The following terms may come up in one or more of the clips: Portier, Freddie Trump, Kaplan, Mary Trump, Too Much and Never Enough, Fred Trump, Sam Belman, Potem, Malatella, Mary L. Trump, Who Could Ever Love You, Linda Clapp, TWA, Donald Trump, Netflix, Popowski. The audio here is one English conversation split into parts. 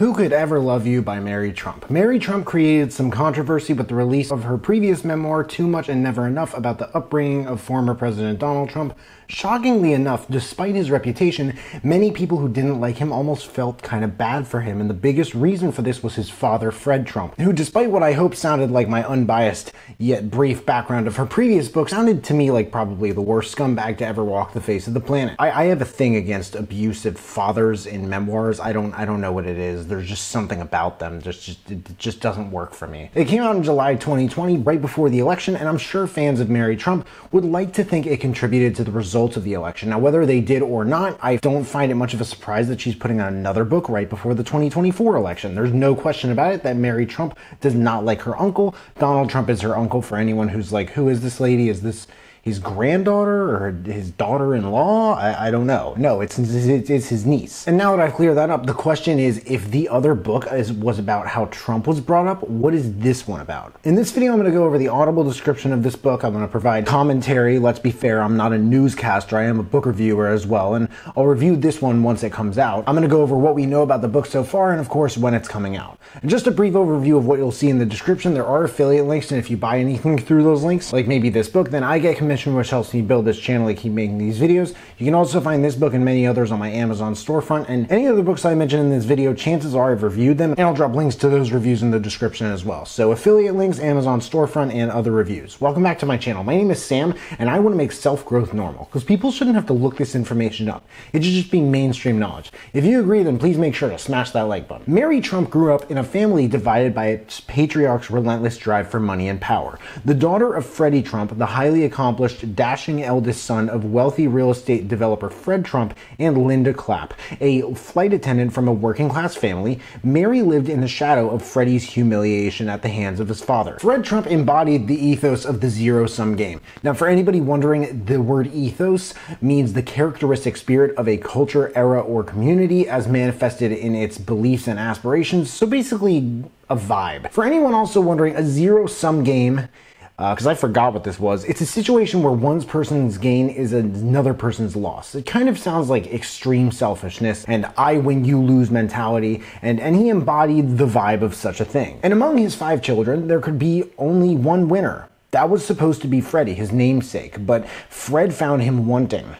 Who Could Ever Love You by Mary Trump. Mary Trump created some controversy with the release of her previous memoir, Too Much and Never Enough, about the upbringing of former President Donald Trump. Shockingly enough, despite his reputation, many people who didn't like him almost felt kind of bad for him, and the biggest reason for this was his father, Fred Trump, who, despite what I hope sounded like my unbiased yet brief background of her previous book, sounded to me like probably the worst scumbag to ever walk the face of the planet. I have a thing against abusive fathers in memoirs. I don't know what it is. There's just something about them. It just doesn't work for me. It came out in July 2020, right before the election, and I'm sure fans of Mary Trump would like to think it contributed to the results of the election. Now, whether they did or not, I don't find it much of a surprise that she's putting out another book right before the 2024 election. There's no question about it that Mary Trump does not like her uncle. Donald Trump is her uncle, for anyone who's like, who is this lady? Is this his granddaughter or his daughter-in-law? I don't know. No, it's his niece. And now that I've cleared that up, the question is, if the other book was about how Trump was brought up, what is this one about? In this video, I'm gonna go over the Audible description of this book. I'm gonna provide commentary. Let's be fair, I'm not a newscaster. I am a book reviewer as well, and I'll review this one once it comes out. I'm gonna go over what we know about the book so far, and of course, when it's coming out. And just a brief overview of what you'll see in the description. There are affiliate links, and if you buy anything through those links, like maybe this book, then I get commission, which helps me build this channel and keep making these videos. You can also find this book and many others on my Amazon storefront, and any other books I mentioned in this video, chances are I've reviewed them, and I'll drop links to those reviews in the description as well. So affiliate links, Amazon storefront, and other reviews. Welcome back to my channel. My name is Sam, and I want to make self-growth normal, because people shouldn't have to look this information up. It should just be mainstream knowledge. If you agree, then please make sure to smash that like button. Mary Trump grew up in a family divided by its patriarch's relentless drive for money and power. The daughter of Freddie Trump, the highly accomplished, dashing eldest son of wealthy real estate developer Fred Trump and Linda Clapp, a flight attendant from a working-class family, Mary lived in the shadow of Freddie's humiliation at the hands of his father. Fred Trump embodied the ethos of the zero-sum game. Now, for anybody wondering, the word ethos means the characteristic spirit of a culture, era, or community as manifested in its beliefs and aspirations, so basically a vibe. For anyone also wondering, a zero-sum game, because I forgot what this was. It's a situation where one person's gain is another person's loss. It kind of sounds like extreme selfishness and I win, you lose mentality, and he embodied the vibe of such a thing. And among his 5 children, there could be only one winner. That was supposed to be Freddie, his namesake, but Fred found him wanting.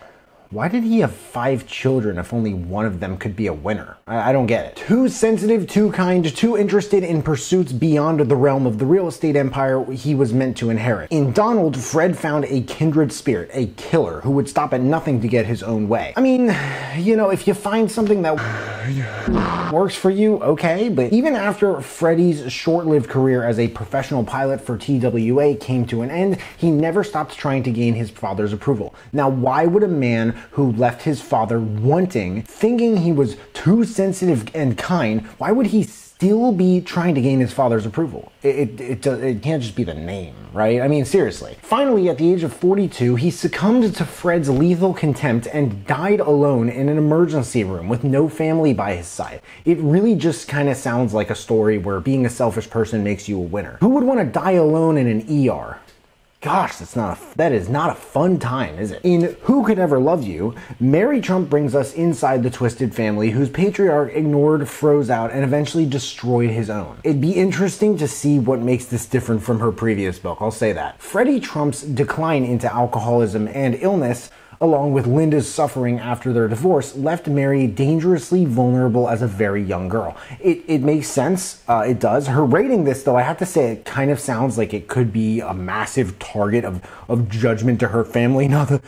Why did he have 5 children if only one of them could be a winner? I don't get it. Too sensitive, too kind, too interested in pursuits beyond the realm of the real estate empire he was meant to inherit. In Donald, Fred found a kindred spirit, a killer, who would stop at nothing to get his own way. I mean, you know, if you find something that works for you, okay, but even after Freddie's short-lived career as a professional pilot for TWA came to an end, he never stopped trying to gain his father's approval. Now, why would a man who left his father wanting, thinking he was too sensitive and kind, why would he still be trying to gain his father's approval? It can't just be the name, right? I mean, seriously. Finally, at the age of 42, he succumbed to Fred's lethal contempt and died alone in an emergency room with no family by his side. It really just kind of sounds like a story where being a selfish person makes you a winner. Who would want to die alone in an ER? Gosh, that is not a fun time, is it? In Who Could Ever Love You, Mary Trump brings us inside the twisted family whose patriarch ignored, froze out, and eventually destroyed his own. It'd be interesting to see what makes this different from her previous book, I'll say that. Freddie Trump's decline into alcoholism and illness, along with Linda's suffering after their divorce, left Mary dangerously vulnerable as a very young girl. It makes sense, it does. Her rating this, though, I have to say, it kind of sounds like it could be a massive target of judgment to her family, not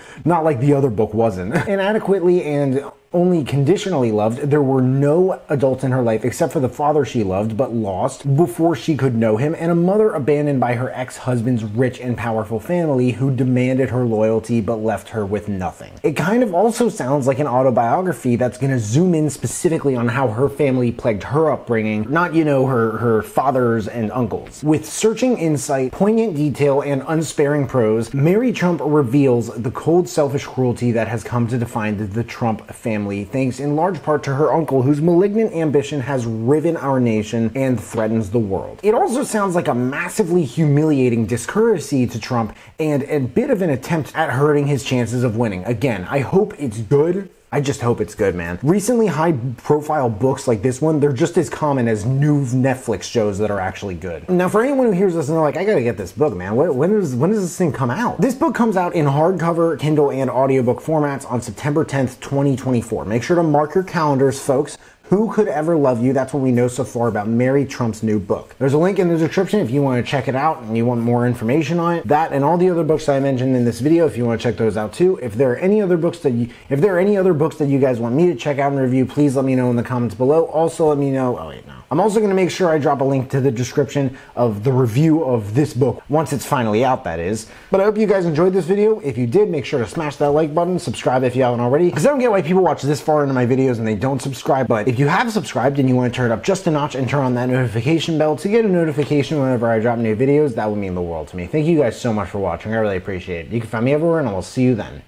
like the other book wasn't. Inadequately and only conditionally loved, there were no adults in her life except for the father she loved but lost before she could know him, and a mother abandoned by her ex-husband's rich and powerful family who demanded her loyalty but left her with nothing. It kind of also sounds like an autobiography that's gonna zoom in specifically on how her family plagued her upbringing, not, you know, her fathers and uncles. With searching insight, poignant detail, and unsparing prose, Mary Trump reveals the cold, selfish cruelty that has come to define the Trump family, thanks in large part to her uncle, whose malignant ambition has riven our nation and threatens the world. It also sounds like a massively humiliating discourtesy to Trump and a bit of an attempt at hurting his chances of winning. Again, I hope it's good. I just hope it's good, man. Recently high-profile books like this one, they're just as common as new Netflix shows that are actually good. Now, for anyone who hears this and they're like, I gotta get this book, man. When does this thing come out? This book comes out in hardcover, Kindle, and audiobook formats on September 10th, 2024. Make sure to mark your calendars, folks. Who Could Ever Love You? That's what we know so far about Mary Trump's new book. There's a link in the description if you want to check it out and you want more information on it. That and all the other books that I mentioned in this video, if you want to check those out too. If there are any other books that you guys want me to check out and review, please let me know in the comments below. Also let me know, oh wait, no. I'm also going to make sure I drop a link to the description of the review of this book once it's finally out, that is. But I hope you guys enjoyed this video. If you did, make sure to smash that like button, subscribe if you haven't already, because I don't get why people watch this far into my videos and they don't subscribe. But if you have subscribed and you want to turn it up just a notch and turn on that notification bell to get a notification whenever I drop new videos, that would mean the world to me. Thank you guys so much for watching. I really appreciate it. You can find me everywhere and I will see you then.